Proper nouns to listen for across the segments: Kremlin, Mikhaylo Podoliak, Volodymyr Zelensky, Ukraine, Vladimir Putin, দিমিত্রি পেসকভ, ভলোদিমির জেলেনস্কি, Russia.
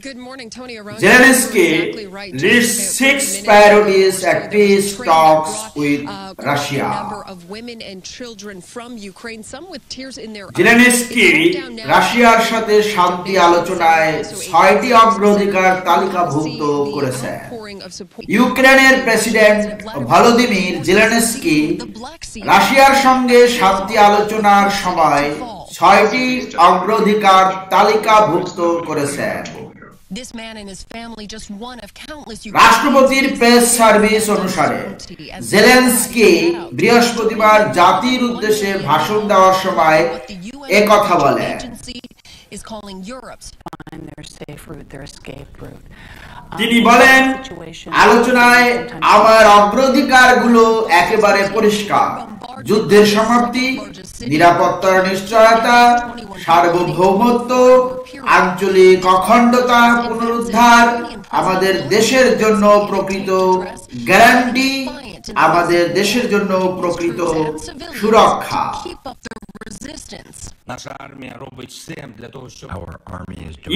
Good morning, Tony. Zelensky leads 6 parodies at peace talks with Russia. Zelensky Russiaর সাথে শান্তি আলোচনায় 6টি অগ্রাধিকার তালিকাভুক্ত করেছে। ইউক্রেনের প্রেসিডেন্ট ভলোদিমির জেলেনস্কি রাশিয়ার সঙ্গে শান্তি আলোচনার সময় 6টি অগ্রাধিকার তালিকাভুক্ত করেছে। This man and his family just one of countless রাষ্ট্রপতির প্রেস সার্ভিস অনুসারে জেলেনস্কি বৃহস্পতিবার জাতির উদ্দেশ্যে ভাষণ দেওয়ার সময় এই কথা বলেন। তিনি বলেন, আলোচনায় আমার অগ্রাধিকারগুলো একেবারে পরিষ্কার, যুদ্ধের সমাপ্তি, নিরাপত্তার নিশ্চয়তা, সার্বভৌমত্ব, আঞ্চলিক অখণ্ডতা পুনরুদ্ধার, আমাদের দেশের জন্য প্রকৃত গ্যারান্টি, আমাদের দেশের জন্য প্রকৃত সুরক্ষা।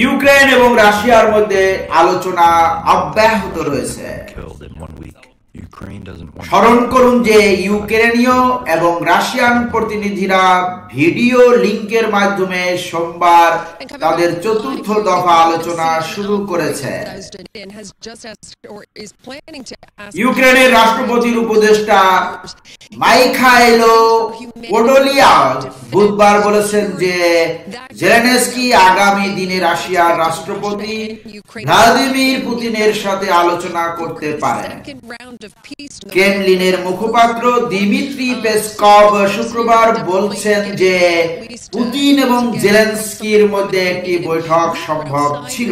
ইউক্রেন এবং রাশিয়ার মধ্যে আলোচনা অব্যাহত রয়েছে। স্মরণ করুন যে ইউক্রেনীয় এবং রাশিয়ান প্রতিনিধিরা ভিডিও লিঙ্কের মাধ্যমে সোমবার তাদের 4র্থ দফা আলোচনা শুরু করেছে। ইউক্রেনের রাষ্ট্রপতির উপদেষ্টা মাইখাইলো পোডোলিয়াক বুধবার বলেছেন যে জেলেনস্কি আগামী দিনে রাশিয়ার রাষ্ট্রপতি ভ্লাদিমির পুতিনের সাথে আলোচনা করতে পারেন। ক্রেমলিনের মুখপাত্র দিমিত্রি পেসকভ শুক্রবার বলছেন যে পুতিন এবং জেলেনস্কির মধ্যে একটি বৈঠক সম্ভব ছিল।